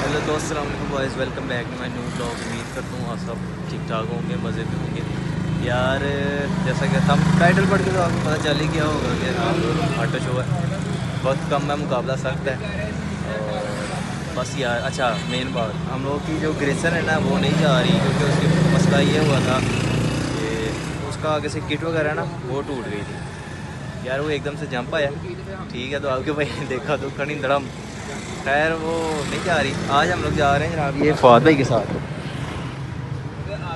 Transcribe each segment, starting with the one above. Hello दोस्त, अस्सलाम boys, welcome back to my new blog. उम्मीद करता हूँ आप सब ठीक ठाक होंगे, मज़े में होंगे। यार जैसा कि हम टाइटल पढ़ के तो आपको पता चल ही गया होगा कि आज ऑटो शो है, बहुत कम है, मुकाबला सख्त है। बस यार अच्छा मेन बात, हम लोग की जो ग्रेसर है ना वो नहीं जा रही, क्योंकि उसके मसला ये हुआ था कि उसका आगे से किट वगैरह ना वो टूट गई थी यार, वो एकदम से जंप आया। ठीक है तो आपके भाई देखा तो खड़ी धड़म, खैर वो नहीं जा रही। आज हम लोग जा रहे हैं जनाब ये फाद भाई के साथ,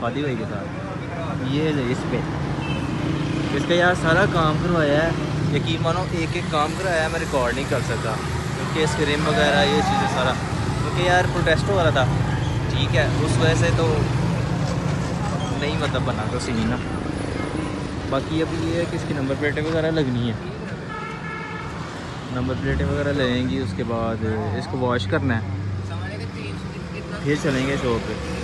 फादी भाई के साथ। ये इस पर इसका यार सारा काम करवाया है, यकीन मानो एक एक काम कराया, मैं रिकॉर्ड नहीं कर सकता क्योंकि इसके रिम वगैरह ये चीज़ें सारा, क्योंकि यार प्रोटेस्ट हो रहा था। ठीक है उस वजह से तो नहीं मतलब बना तो सीन ना। बाकी अभी ये है कि इसकी नंबर प्लेटें वगैरह लगनी है, नंबर प्लेटें वगैरह लगेंगी, उसके बाद इसको वॉश करना है, फिर चलेंगे शॉप पे।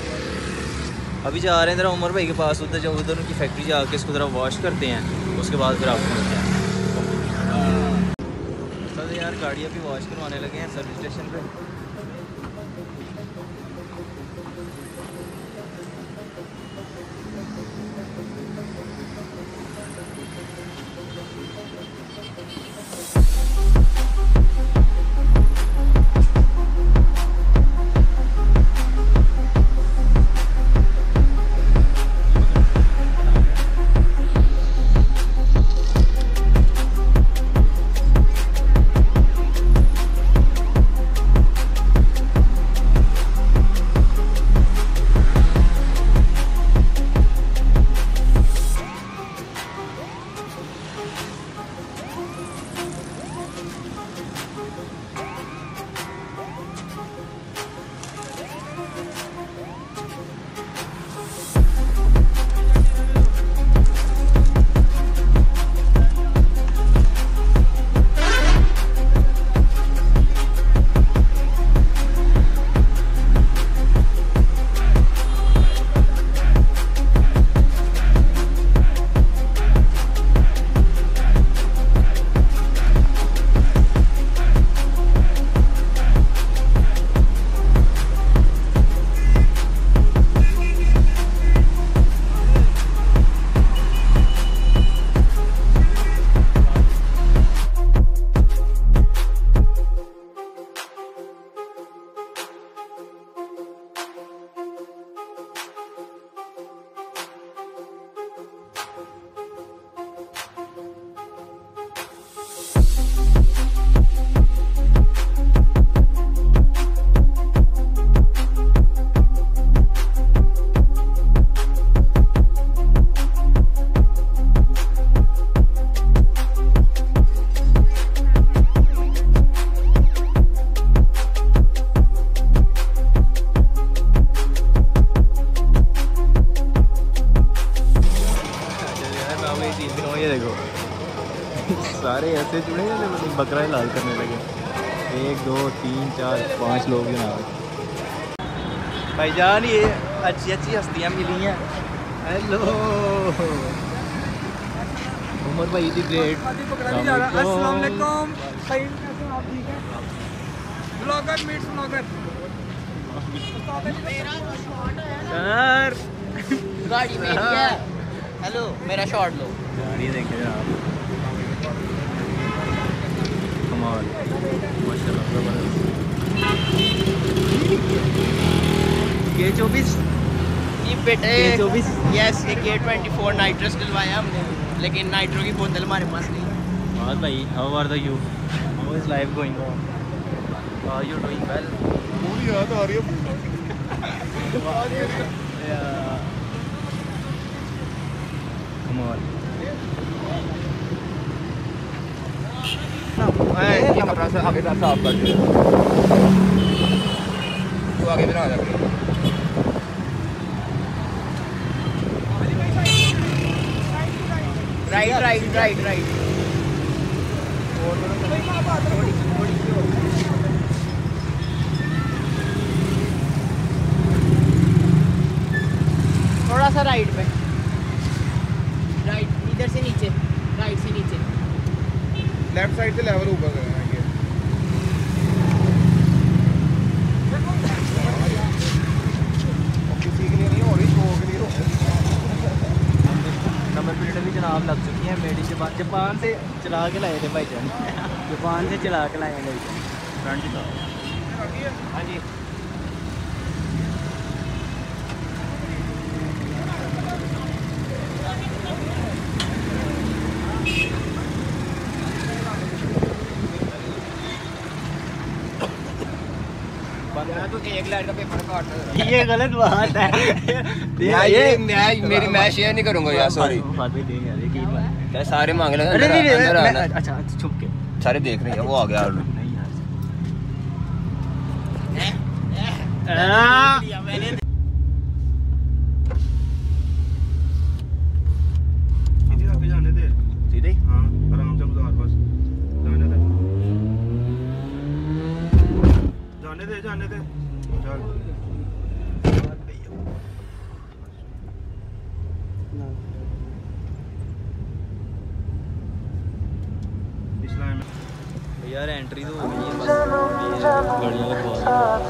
अभी जा रहे हैं ज़रा उमर भाई के पास, उधर जो उधर उनकी फैक्ट्री जाके इसको ज़रा वॉश करते हैं, उसके बाद फिर आपको मिलते हैं। सर यार गाड़ी अभी वॉश करवाने लगे हैं सर्विस स्टेशन पे। सारे ऐसे जुड़े हैं, बकरा ही लाल करने लगे, 1 2 3 4 5 लोग हैं भाईजान। ये अच्छी अच्छी हस्तियाँ मिली हैं। हेलो उमर भाई जी, ग्रेट। अस्सलाम वालेकुम। Blogger meets blogger. सर गाड़ी में क्या? हेलो मेरा शॉट लो गाड़ी देखे आप कमाल माशाल्लाह जबरदस्त। K24 बेटे K24 यस K24 नाइट्रस डलवाया हमने लेकिन नाइट्रो की बोतल हमारे पास नहीं है। हाँ भाई how are the you how is life going on are you doing well पूरी याद आ रही है कम ऑन ये कपड़ा से आगे साफ कर दे तो आगे बना जा राइट राइट राइट राइट थोड़ा सा राइट में राइट इधर से नीचे राइट से नीचे लेफ्ट साइड से लेवल ऊपर करना है। आप लग चुकी हैं मेरी जापान जापान से चला के लाए थे भाई जान जापान से चला के लाए हैं फ्रेंड जी। हाँ जी तो एक लाइन का पेपर काट ये गलत बात है ये मेरी मैं शेयर नहीं करूंगा यार सॉरी यार सारे मांग ले अच्छा छुप के सारे देख रहे हैं वो आ गया ऑलरेडी। यार एंट्री तो हो गई जनम जनम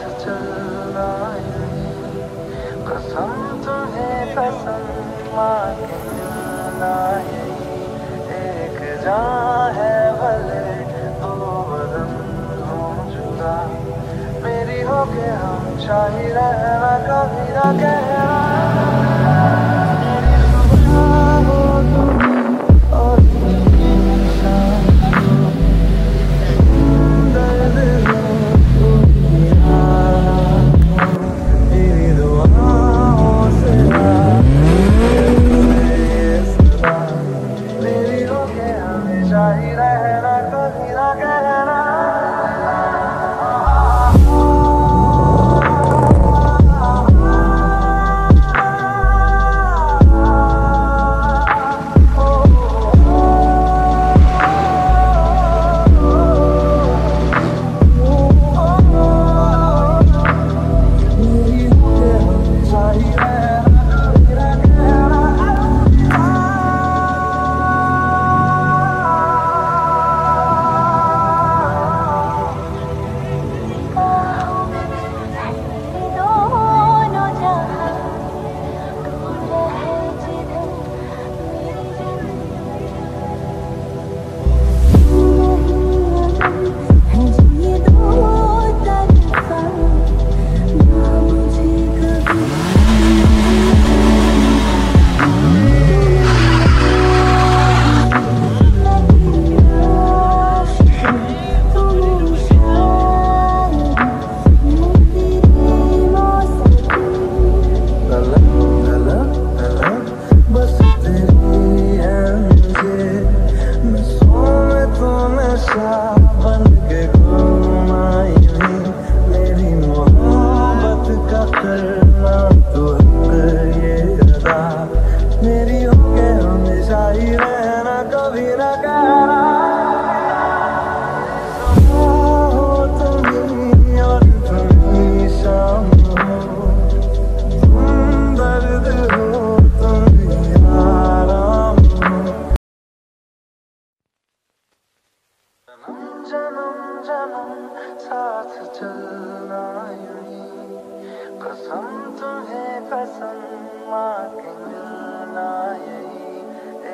साथ चलना यही कसम तुम्हें कसम माँ के मिलना यही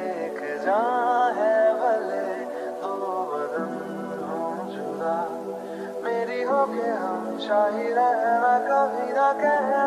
एक जान है भले दो बदन हो जुदा मेरी हो के हम शाही रहना कभी ना कहना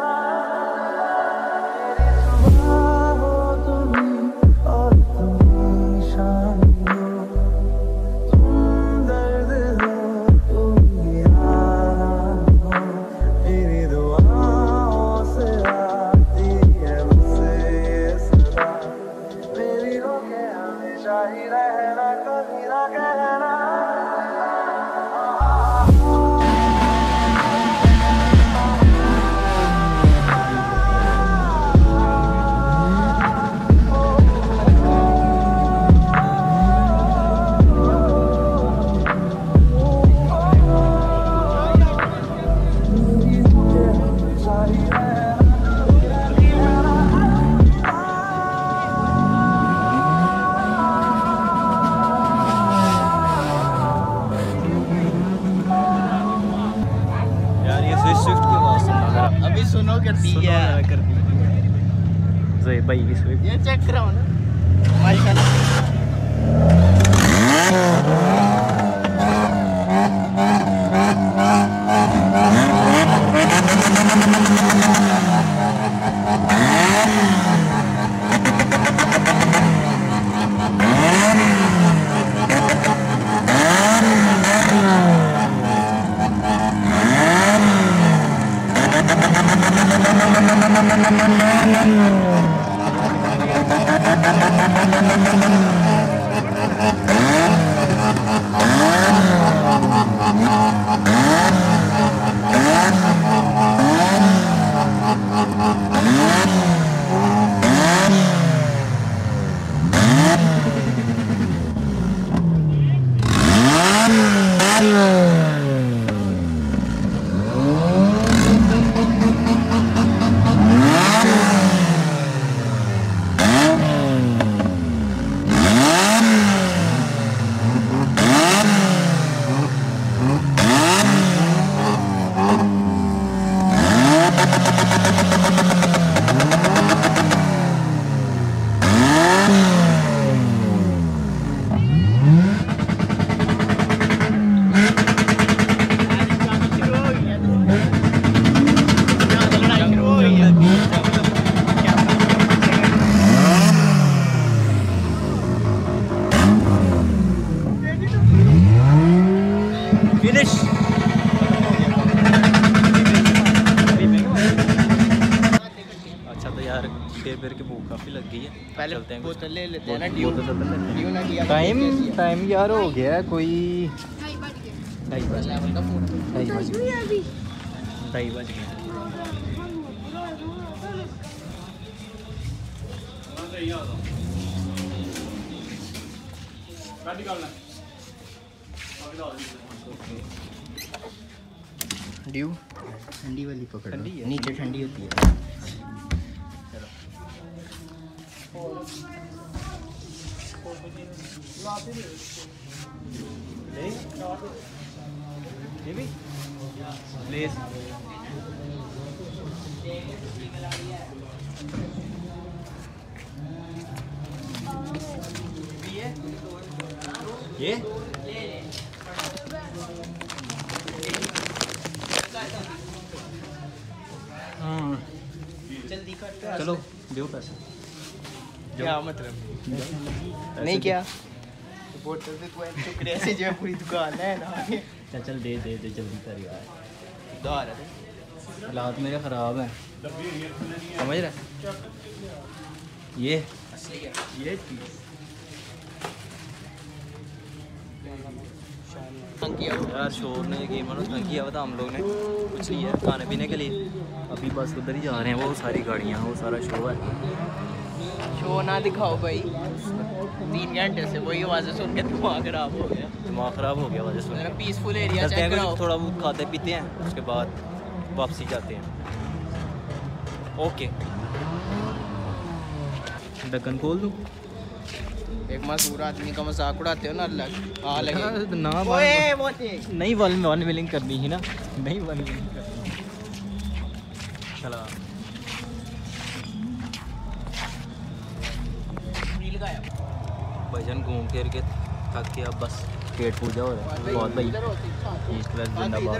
भाई ये चेक कराओ ना हमारी खाना ले लेते हैं ना टाइम टाइम यार हो गया है कोई 2:30 बज ड्यू ठंडी वाली पकड़ नीचे ठंडी होती है। ये जल्दी कर चलो दो पैसे क्या मतलब नहीं क्या बोतल में कोई टुकड़े से जो पूरी दुकान है ना चल दे दे दे जल्दी कर यार उधार है हालात मेरे खराब है समझ रहा ये असली है ये चीज यार शोर ने गेम में तंग किया था हम लोग ने कुछ नहीं है खाने पीने के लिए अभी बस उधर ही जा रहे हैं वो सारी गाड़ियाँ वो सारा शो है शो ना दिखाओ भाई 3 घंटे से वही आवाज़ें सुन के दिमाग खराब हो गया आवाज़ें सुन के पीसफुल एरिया चेक कराओ थोड़ा बहुत खाते पीते हैं उसके बाद वापसी जाते हैं। ओके ढक्कन खोल दूँ एक मशहूर आदमी का मजाक उड़ाते हो ना अलग ना नहीं वन मिलिंग करनी है ना नहीं वन मिलिंग करनी अच्छा लगा। भजन घूम फिर के थक के अब बस पेट पूजा हो रहा है। बहुत भाई इस तरह जिंदाबाद।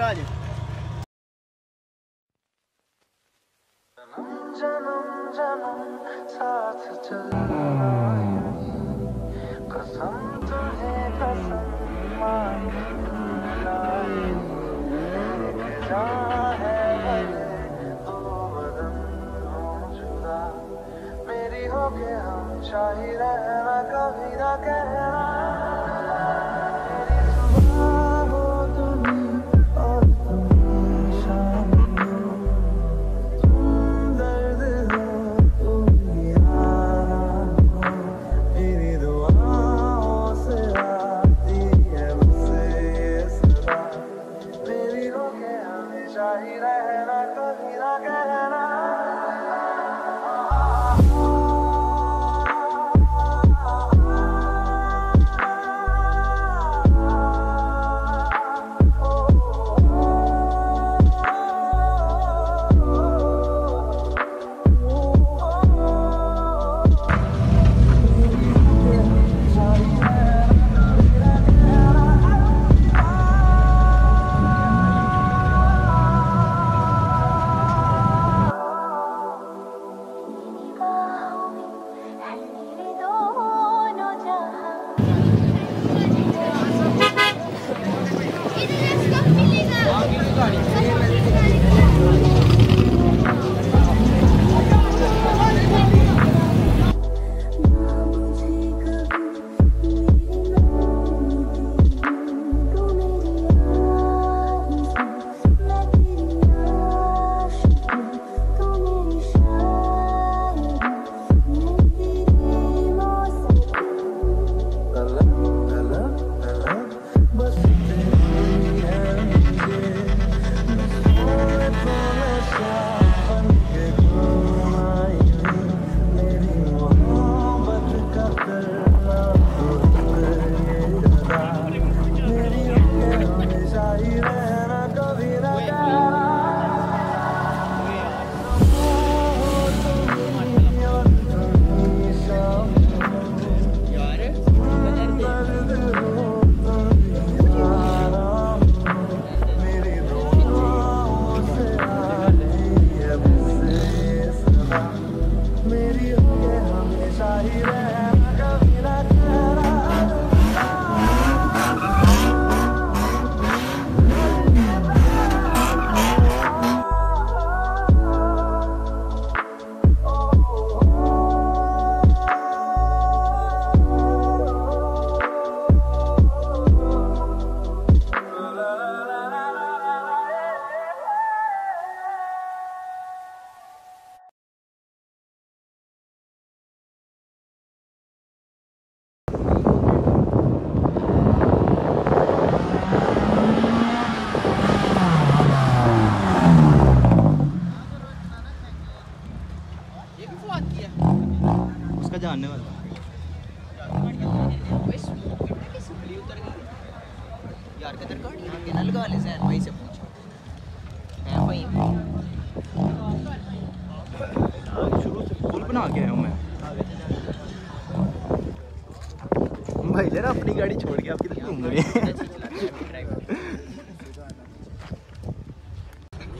गाड़ी छोड़ के आपकी घूम रही है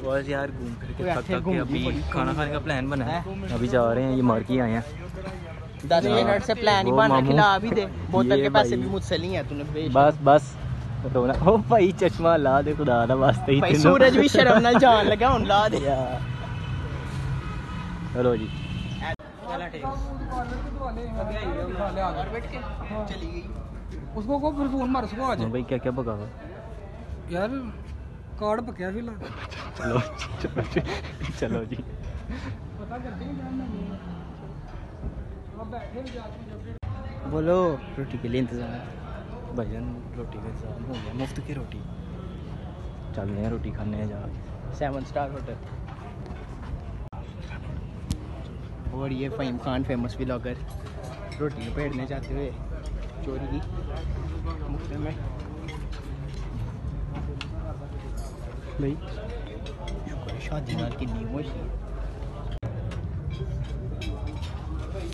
बस यार। घूम फिर के थक थक के अभी खाना खाने का प्लान बना है। अभी जा रहे हैं, ये मार्केट आए हैं 10 मिनट से। प्लान ही बना खिला अभी दे बोतल के पैसे भी मुझसे लिए हैं तूने। बस बस रोना ओ भाई, चश्मा ला दे खुदा दा वास्ते ही। भाई सूरज भी शर्म ना जान लगा हुन ला दे यार। चलो जी चला ठीक अभी आई है और बैठ के चली गई। उसको को फिर फोन मार उसको आज। भाई क्या क्या पका यार, कार्ड पकया फिर। चलो चलो जी, चलो जी पता करते हैं क्या नाम है। बैठे भी जाके बोलो रोटी के लिए इंतजाम। भजन रोटी का इंतजाम हो गया, मुफ्त की रोटी। चल रहे हैं रोटी खाने हैं जाके 7 स्टार होटल। और ये फहीम खान फेमस व्लॉगर रोटी लपेटने जाते हुए चोरी की मुफ्त में। भाई शादी नाल की नीम हो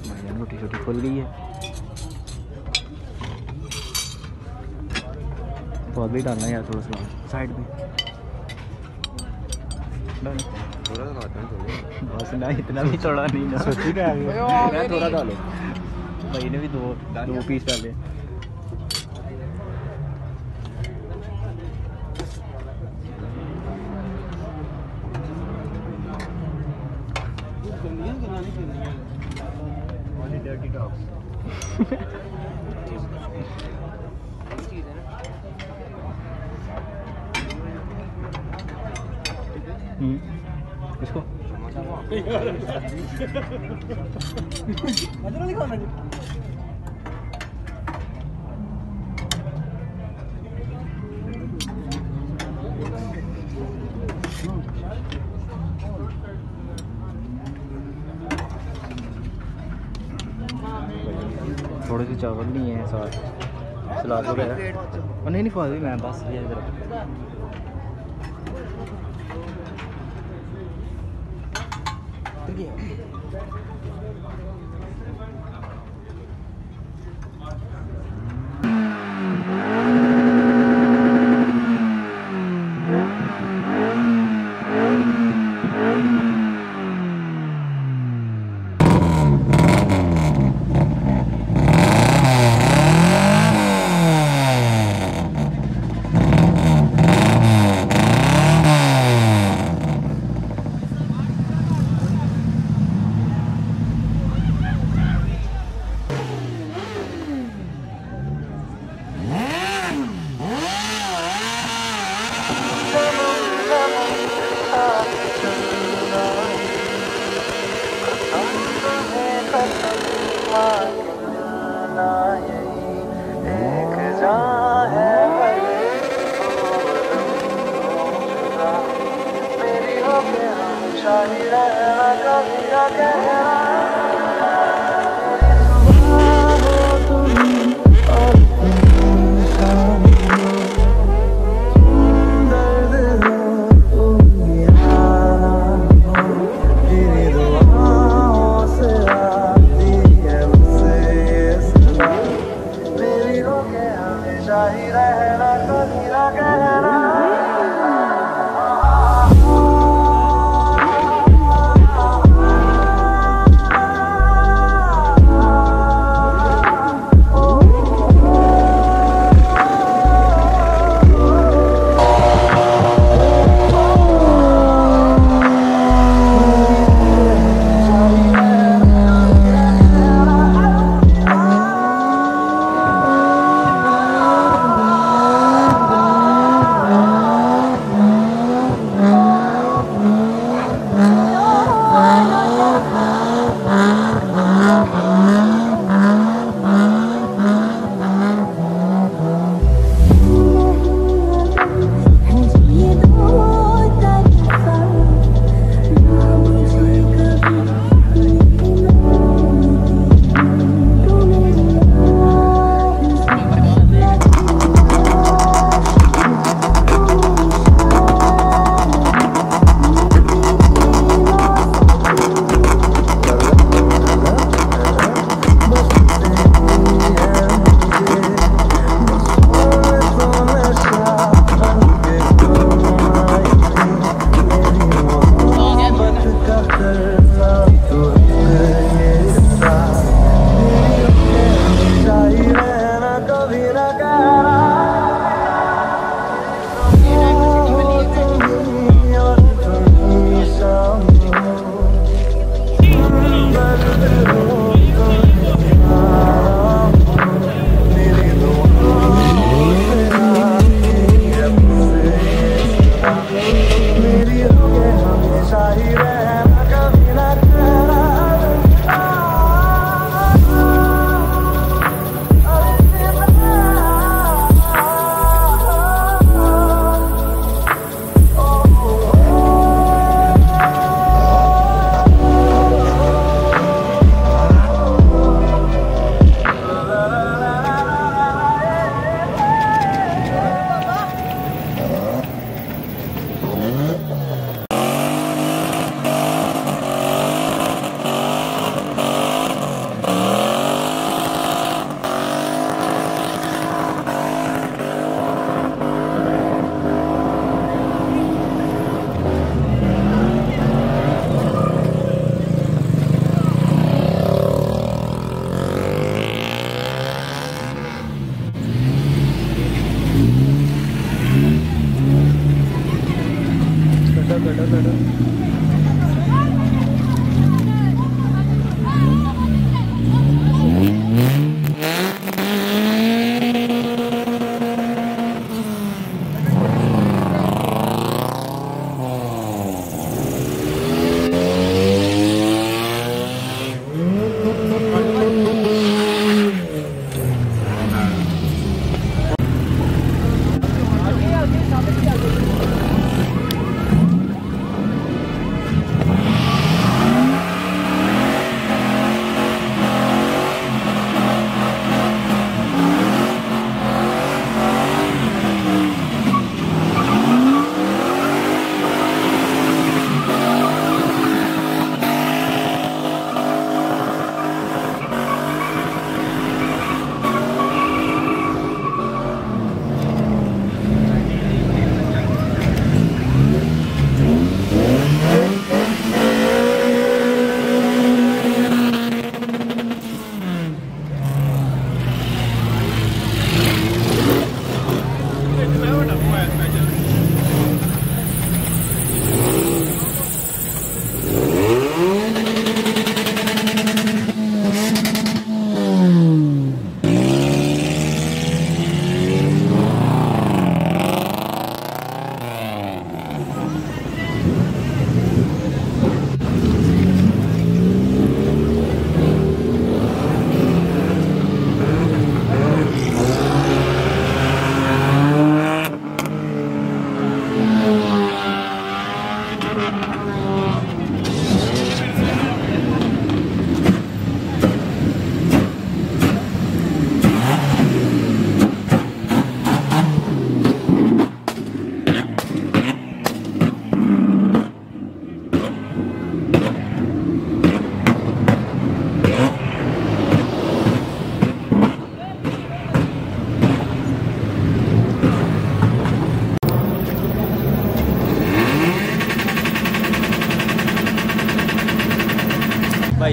बढ़िया रोटी छोटी खुल गई है। बहुत भी डालना है यार थोड़ा सा साइड में, बस ना इतना भी थोड़ा नहीं ना थोड़ा डालो भाई ने भी दो पीस डाले। इसको थोड़े से चावल नहीं है साथ सलाद वगैरह और नहीं नहीं फादी मैं बस ये इधर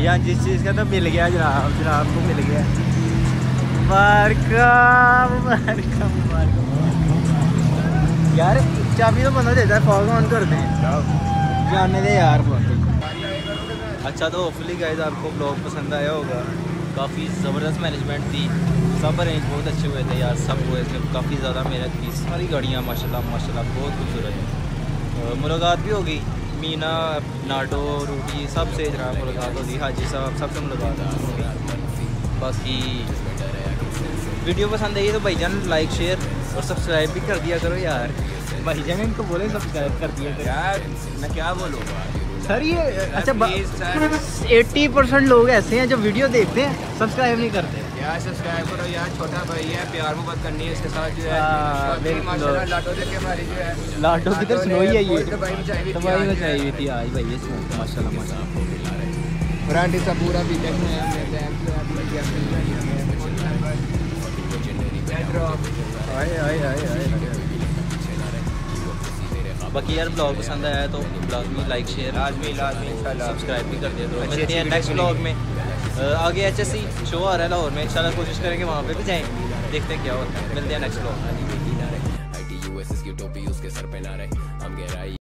भाईजान जिस चीज़ का तो मिल गया जनाब, जनाब को मिल गया। मुबारक यार, चाबी तो बंदा देता है, फॉग ऑन करते हैं जाने दे यार। अच्छा तो होपफुली गाइस आपको ब्लॉग पसंद आया होगा। काफ़ी ज़बरदस्त मैनेजमेंट थी, सब अरेंज बहुत अच्छे हुए थे यार, सब हुए थे, काफ़ी ज़्यादा मेहनत की। सारी गाड़ियाँ माशाल्लाह माशाल्लाह बहुत खूबसूरत है। मुलाकात भी होगी मीना, नाटो, रूटी सब से जरा मुलाकात होगी, हाजी साहब सबसे मुलाकात होगी। बाकी वीडियो पसंद आई तो भाईजान लाइक शेयर और सब्सक्राइब भी कर दिया करो यार। भाईजान इनको बोले सब्सक्राइब कर दिया यार, मैं क्या बोलूँगा सर ये। अच्छा 80% लोग ऐसे हैं जो वीडियो देखते हैं सब्सक्राइब नहीं करते यार, सब्सक्राइब करो यार। छोटा भाई है, प्यार मोहब्बत करनी है, इसके साथ जो है माशाल्लाह लाटो देखे हमारी जो है, लाटो की तरफ सुनोई है ये भाई चाहिए थी आज भाई, ये माशाल्लाह माशाल्लाह ब्रांडी का पूरा भी देखने हैं। बाकी यार ब्लॉग पसंद आया तो ब्लॉग में लाइक शेयर लाजमी सब्सक्राइब भी कर देते हो। मिलते हैं नेक्स्ट ब्लॉग में, आगे HSC शो आ रहा है लाहौर में, इंशाल्लाह कोशिश करेंगे वहाँ पे भी जाएंगे, देखते हैं क्या होता है। मिलते हैं नेक्स्ट ब्लॉग में।